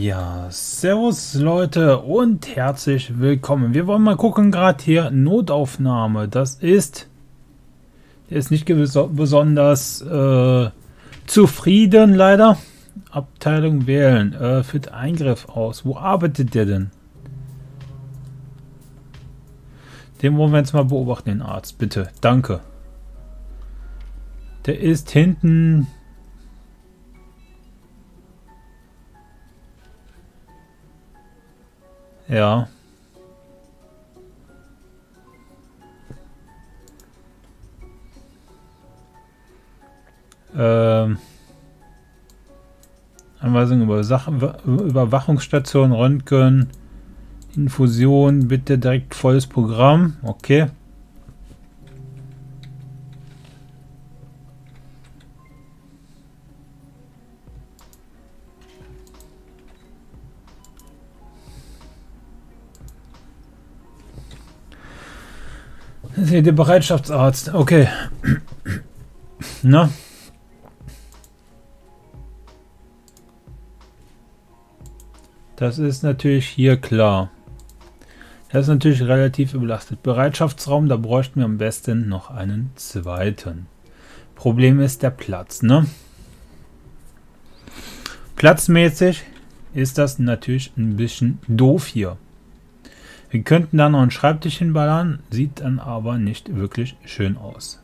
Ja, servus Leute und herzlich willkommen. Wir wollen mal gucken, gerade hier Notaufnahme. Das ist, der ist nicht besonders zufrieden leider. Abteilung wählen, führt Eingriff aus. Wo arbeitet der denn? Den wollen wir jetzt mal beobachten, den Arzt. Bitte, danke. Der ist hinten... Ja. Anweisung über Überwachungsstation, Röntgen, Infusion, bitte direkt volles Programm. Okay. Das ist hier der Bereitschaftsarzt. Okay. Na? Das ist natürlich hier klar. Das ist natürlich relativ überlastet. Bereitschaftsraum, da bräuchten wir am besten noch einen zweiten. Problem ist der Platz, ne? Platzmäßig ist das natürlich ein bisschen doof hier. Wir könnten da noch einen Schreibtisch hinballern, sieht dann aber nicht wirklich schön aus.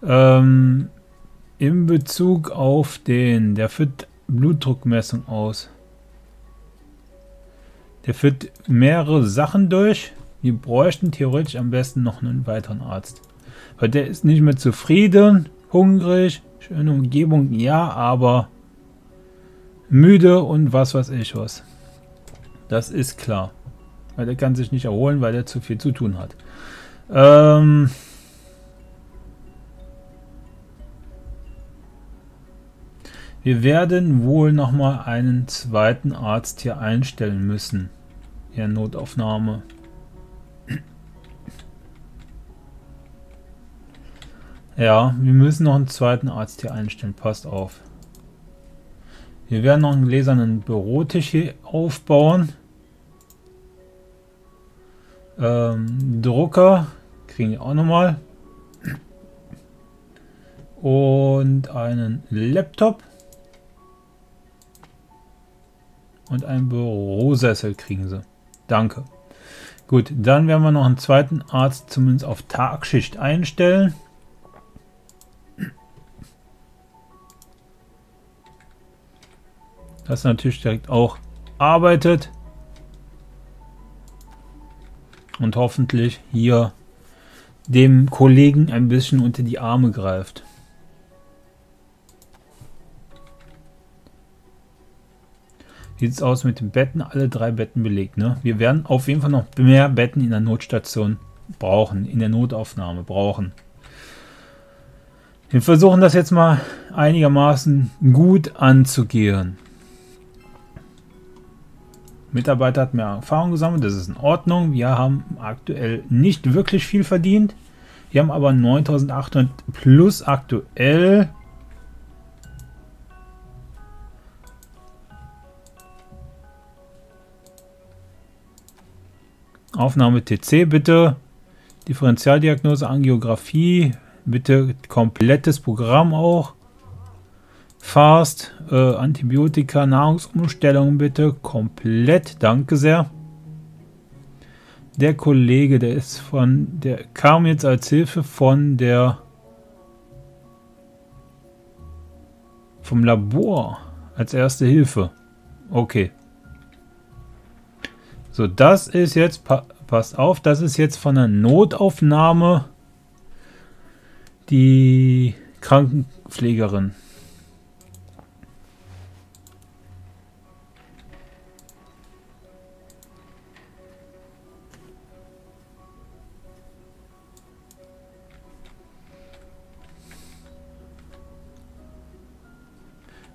In Bezug auf den, der führt Blutdruckmessung aus. Der führt mehrere Sachen durch. Wir bräuchten theoretisch am besten noch einen weiteren Arzt. Weil der ist nicht mehr zufrieden, hungrig, schöne Umgebung, ja, aber müde und was weiß ich was. Das ist klar, weil der kann sich nicht erholen, weil der zu viel zu tun hat. Wir werden wohl nochmal einen zweiten Arzt hier einstellen müssen. Hier Notaufnahme. Ja, wir müssen noch einen zweiten Arzt hier einstellen, passt auf. Wir werden noch einen gläsernen Bürotisch hier aufbauen. Drucker kriegen wir auch nochmal. Und einen Laptop. Und einen Bürosessel kriegen sie. Danke. Gut, dann werden wir noch einen zweiten Arzt zumindest auf Tagschicht einstellen. Das natürlich direkt auch arbeitet und hoffentlich hier dem Kollegen ein bisschen unter die Arme greift. Sieht es aus mit den Betten? Alle 3 Betten belegt, ne? Wir werden auf jeden Fall noch mehr Betten in der Notstation brauchen, in der Notaufnahme brauchen. Wir versuchen das jetzt mal einigermaßen gut anzugehen. Mitarbeiter hat mehr Erfahrung gesammelt, das ist in Ordnung. Wir haben aktuell nicht wirklich viel verdient. Wir haben aber 9.800 plus aktuell. Aufnahme TC bitte. Differentialdiagnose, Angiografie. Bitte komplettes Programm auch. Fast, Antibiotika, Nahrungsumstellung bitte, komplett, danke sehr. Der Kollege, der ist von, der kam jetzt als Hilfe von der, vom Labor, als erste Hilfe. Okay. So, das ist jetzt, passt auf, das ist jetzt von der Notaufnahme die Krankenpflegerin.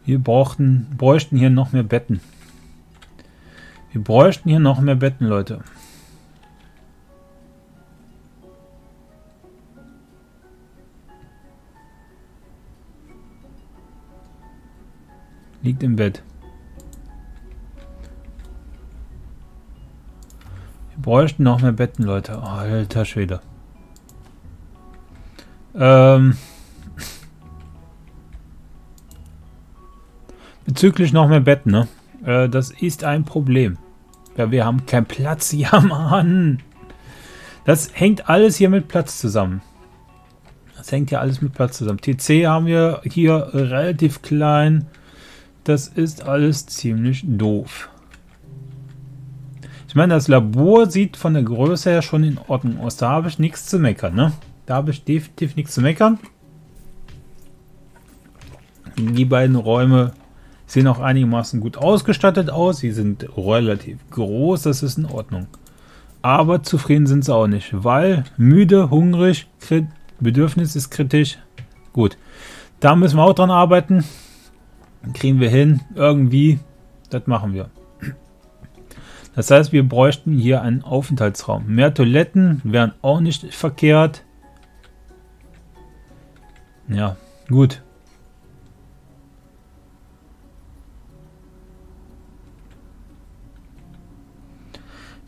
Wir bräuchten hier noch mehr Betten. Wir bräuchten hier noch mehr Betten, Leute. Liegt im Bett. bräuchten noch mehr Betten, Leute. Oh, alter Schwede. Bezüglich noch mehr Betten, ne? Das ist ein Problem. Ja, wir haben keinen Platz. Ja, Mann. Das hängt alles hier mit Platz zusammen. Das hängt ja alles mit Platz zusammen. TC haben wir hier relativ klein. Das ist alles ziemlich doof. Ich meine, das Labor sieht von der Größe her schon in Ordnung aus. Da habe ich nichts zu meckern, ne? Da habe ich definitiv nichts zu meckern. Die beiden Räume sehen auch einigermaßen gut ausgestattet aus. Sie sind relativ groß, das ist in Ordnung. Aber zufrieden sind sie auch nicht, weil müde, hungrig, Bedürfnis ist kritisch. Gut, da müssen wir auch dran arbeiten. Kriegen wir hin, irgendwie, das machen wir. Das heißt, wir bräuchten hier einen Aufenthaltsraum. Mehr Toiletten wären auch nicht verkehrt. Ja, gut.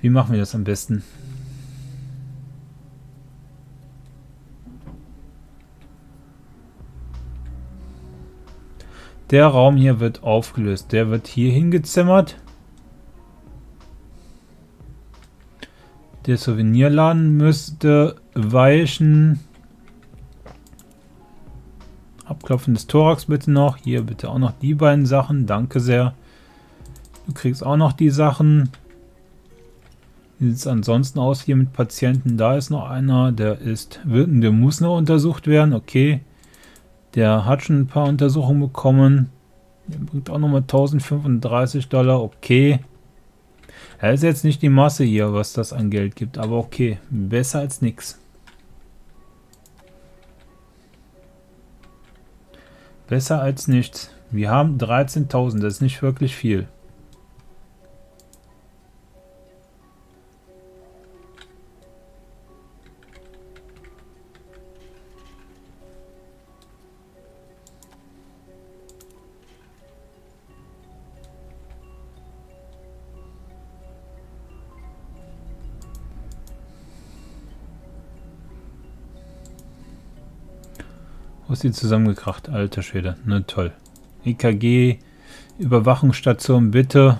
Wie machen wir das am besten? Der Raum hier wird aufgelöst. Der wird hier hingezimmert. Der Souvenirladen müsste weichen. Abklopfen des Thorax bitte noch. Hier bitte auch noch die beiden Sachen. Danke sehr. Du kriegst auch noch die Sachen. Wie sieht es ansonsten aus hier mit Patienten? Da ist noch einer, der muss noch untersucht werden. Okay, der hat schon ein paar Untersuchungen bekommen. Der bringt auch nochmal 1035 Dollar. Okay, er ist jetzt nicht die Masse hier, was das an Geld gibt, aber okay, besser als nichts. Besser als nichts. Wir haben 13.000, das ist nicht wirklich viel. Die zusammengekracht, alter Schwede, ne, toll. EKG, Überwachungsstation, bitte.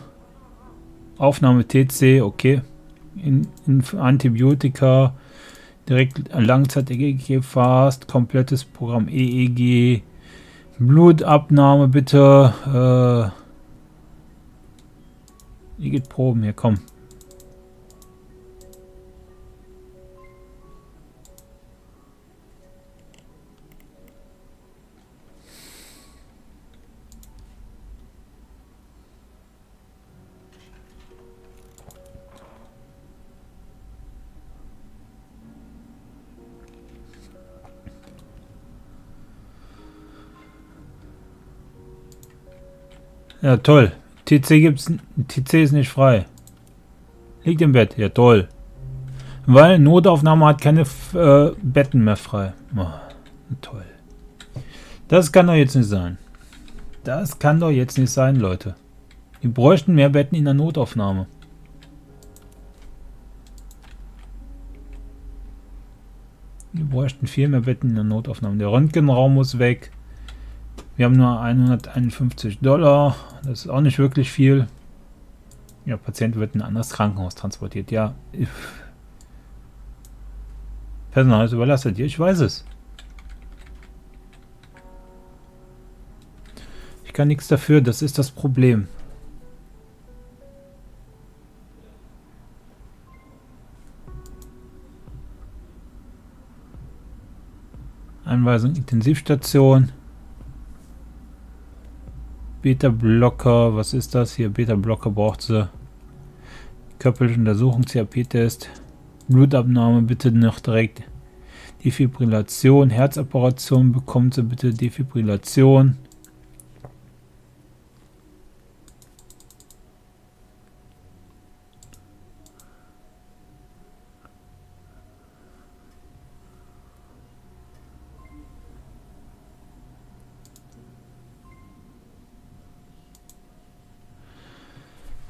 Aufnahme TC, okay. In Antibiotika, direkt Langzeit-EKG fast, komplettes Programm EEG, Blutabnahme, bitte. Hier geht Proben, hier, komm. Ja, toll. TC ist nicht frei. Liegt im Bett. Ja, toll. Weil Notaufnahme hat keine Betten mehr frei. Oh, toll. Das kann doch jetzt nicht sein. Das kann doch jetzt nicht sein, Leute. Wir bräuchten mehr Betten in der Notaufnahme. Wir bräuchten viel mehr Betten in der Notaufnahme. Der Röntgenraum muss weg. Wir haben nur 151 Dollar, das ist auch nicht wirklich viel. Ja, Patient wird in ein anderes Krankenhaus transportiert. Ja, Personal ist überlastet. Ja, ich weiß es. Ich kann nichts dafür, das ist das Problem. Einweisung, Intensivstation. Beta-Blocker, was ist das hier? Beta-Blocker braucht sie. Körperliche Untersuchung, CAP-Test. Blutabnahme bitte noch direkt. Defibrillation, Herzoperation bekommt sie bitte. Defibrillation.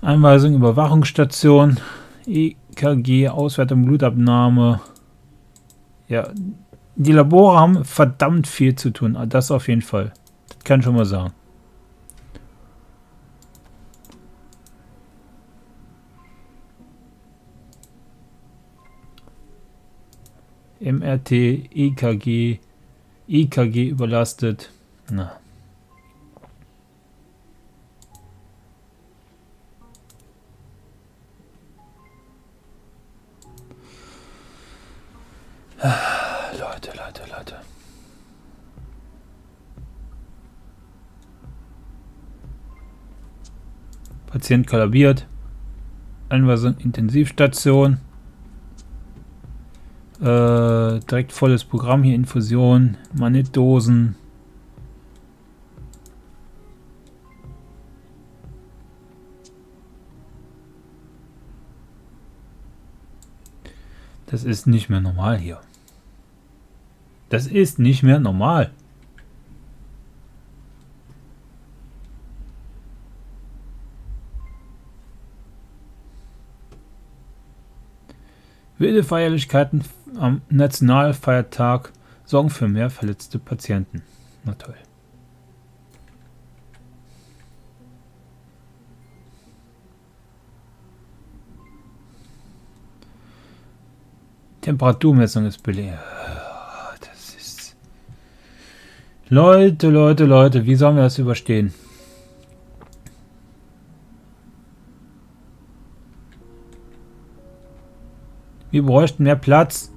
Einweisung, Überwachungsstation, KG, Auswertung, Blutabnahme. Ja, die Labore haben verdammt viel zu tun. Das auf jeden Fall. Das kann ich schon mal sagen. MRT, EKG, EKG überlastet. Na. Leute. Patient kollabiert. Einweisung Intensivstation. Direkt volles Programm hier, Infusion, Magnetdosen. Das ist nicht mehr normal hier. Das ist nicht mehr normal. Wilde Feierlichkeiten am Nationalfeiertag sorgen für mehr verletzte Patienten. Na toll. Temperaturmessung ist belegt. Das ist... Leute, wie sollen wir das überstehen? Wir bräuchten mehr Platz.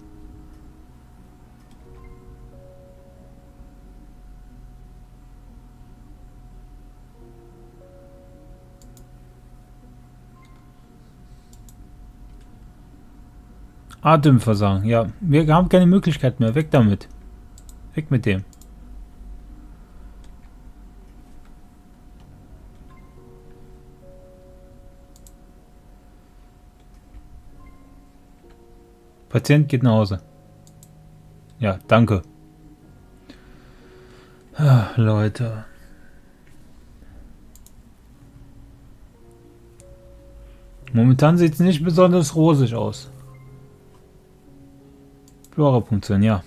Atemversagen, ja. Wir haben keine Möglichkeit mehr. Weg damit. Weg mit dem. Patient geht nach Hause. Ja, danke. Ach, Leute. Momentan sieht es nicht besonders rosig aus. Flora-Punktion, ja.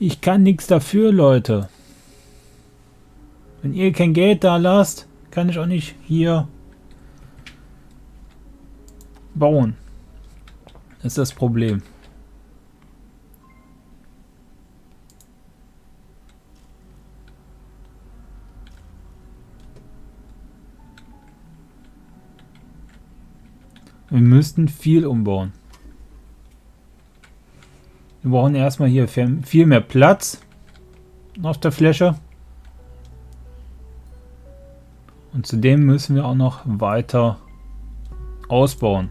Ich kann nichts dafür, Leute. Wenn ihr kein Geld da lasst, kann ich auch nicht hier bauen. Das ist das Problem. Wir müssten viel umbauen. Wir brauchen erstmal hier viel mehr Platz auf der Fläche. Und zudem müssen wir auch noch weiter ausbauen.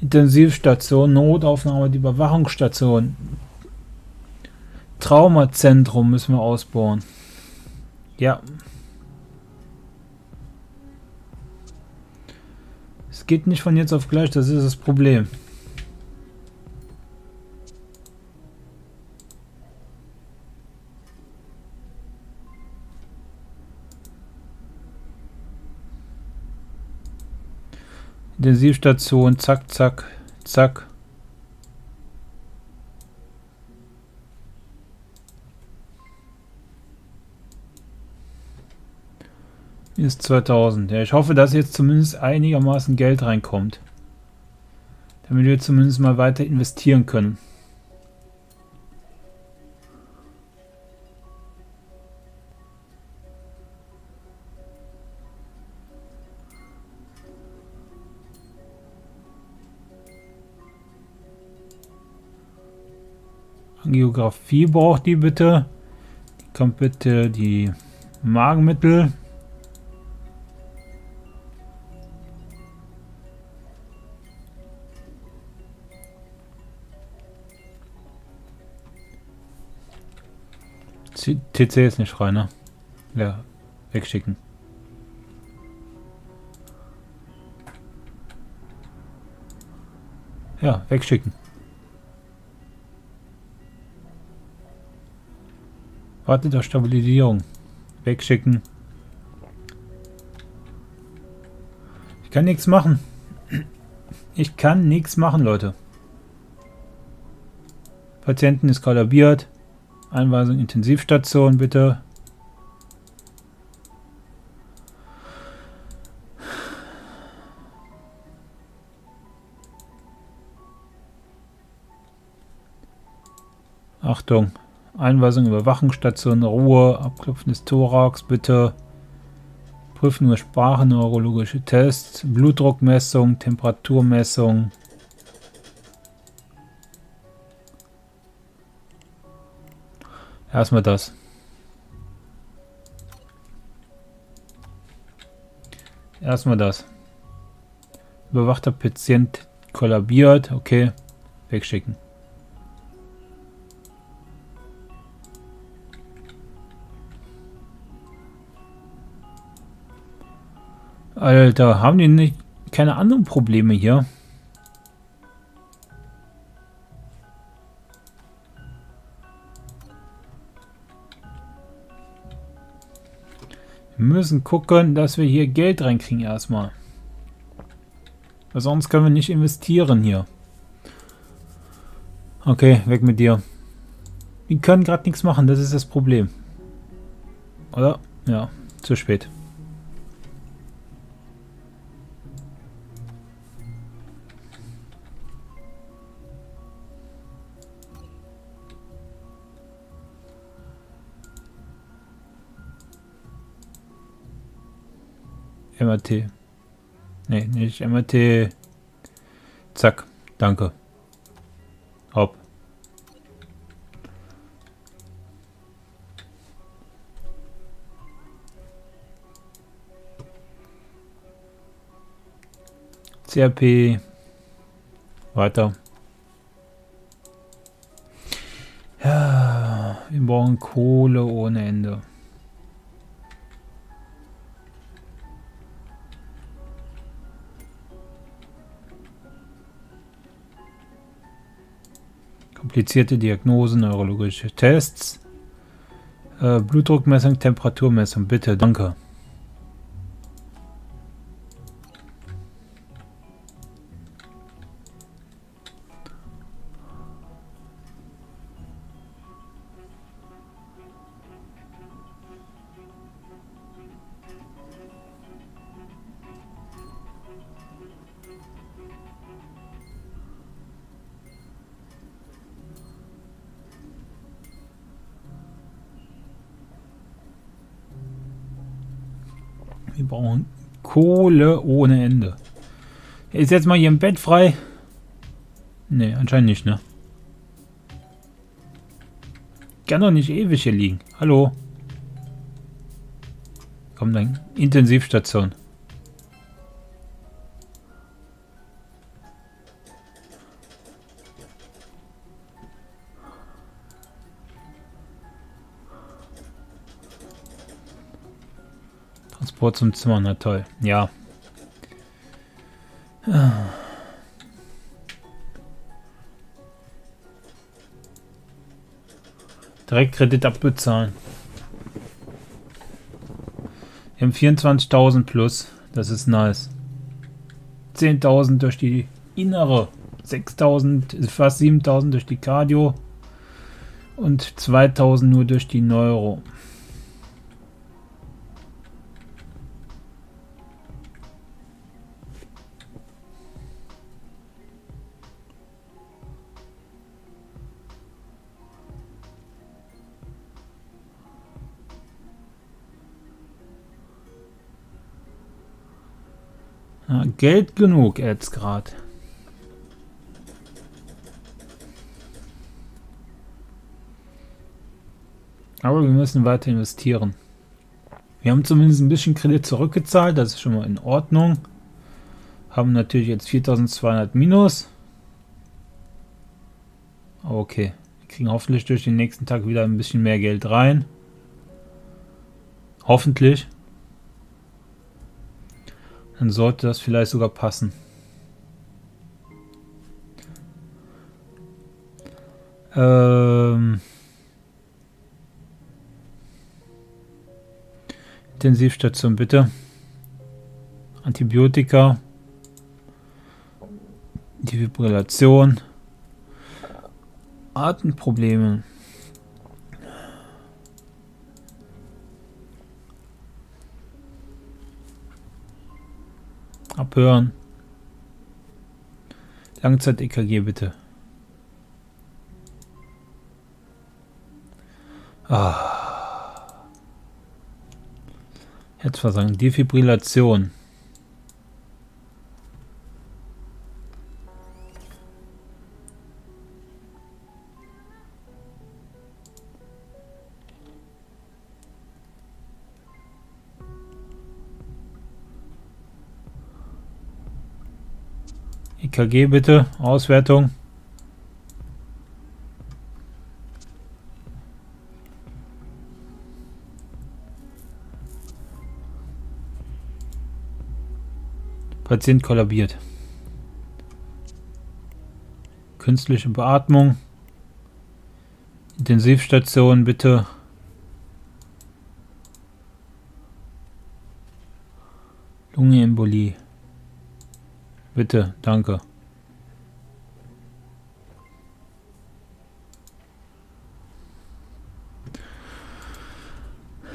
Intensivstation, Notaufnahme, die Überwachungsstation. Traumazentrum müssen wir ausbauen. Ja. Es geht nicht von jetzt auf gleich, das ist das Problem. Intensivstation, zack. Hier ist 2000. Ja, ich hoffe, dass jetzt zumindest einigermaßen Geld reinkommt. Damit wir zumindest mal weiter investieren können. Geografie braucht die bitte. Die kommt bitte die Magenmittel. TC ist nicht rein, ne? Ja, wegschicken. Ja, wegschicken. Wartet auf Stabilisierung. Wegschicken. Ich kann nichts machen. Ich kann nichts machen, Leute. Patienten ist kollabiert. Einweisung Intensivstation, bitte. Achtung. Einweisung Überwachungsstation, Ruhe, Abklopfen des Thorax, bitte. Prüfen nur Sprache, neurologische Tests, Blutdruckmessung, Temperaturmessung. Erstmal das. Erstmal das. Überwachter Patient kollabiert. Okay, wegschicken. Alter, haben die nicht keine anderen Probleme hier? Wir müssen gucken, dass wir hier Geld reinkriegen erstmal. Weil sonst können wir nicht investieren hier. Okay, weg mit dir. Wir können gerade nichts machen, das ist das Problem. Oder? Ja, zu spät. MRT. Nee, nicht MRT. Zack. Danke. Hopp. CRP. Weiter. Ja, wir brauchen Kohle ohne Ende. Komplizierte Diagnosen, neurologische Tests, Blutdruckmessung, Temperaturmessung, bitte, danke. Wir brauchen Kohle ohne Ende. Ist jetzt mal hier im Bett frei? Ne, anscheinend nicht, ne? Kann doch nicht ewig hier liegen. Hallo? Komm dann, Intensivstation. Transport zum Zimmer, na toll. Ja. Direkt Kredit abbezahlen. Wir haben 24.000 plus. Das ist nice. 10.000 durch die innere. 6.000, fast 7.000 durch die Cardio. Und 2.000 nur durch die Neuro. Geld genug jetzt gerade. Aber wir müssen weiter investieren. Wir haben zumindest ein bisschen Kredit zurückgezahlt, das ist schon mal in Ordnung. Haben natürlich jetzt 4.200 minus. Okay, wir kriegen hoffentlich durch den nächsten Tag wieder ein bisschen mehr Geld rein. Hoffentlich. Dann sollte das vielleicht sogar passen. Intensivstation bitte. Antibiotika. die Fibrillation, Atemprobleme. Abhören. Langzeit-EKG bitte. Ah. Herzversagen, Defibrillation. EKG bitte, Auswertung. Patient kollabiert. Künstliche Beatmung. Intensivstation bitte. Lungenembolie. Bitte, danke.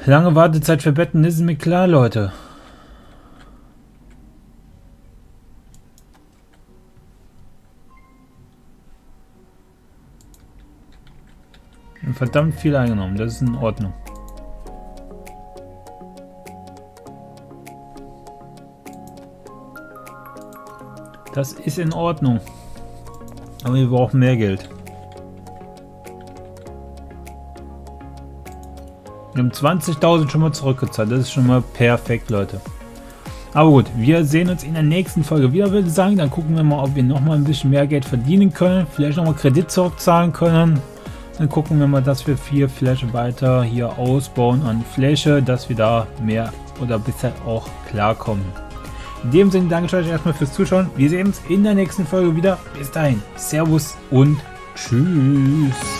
Lange Wartezeit für Betten, ist mir klar, Leute. Verdammt viel eingenommen, das ist in Ordnung. Das ist in Ordnung. Aber wir brauchen mehr Geld. Wir haben 20.000 schon mal zurückgezahlt. Das ist schon mal perfekt, Leute. Aber gut, wir sehen uns in der nächsten Folge wieder, würde ich sagen. Dann gucken wir mal, ob wir nochmal ein bisschen mehr Geld verdienen können. Vielleicht nochmal Kredit zurückzahlen können. Dann gucken wir mal, dass wir vier Flächen weiter hier ausbauen an Fläche, dass wir da mehr oder besser auch klarkommen. In dem Sinne danke ich euch erstmal fürs Zuschauen. Wir sehen uns in der nächsten Folge wieder. Bis dahin. Servus und tschüss.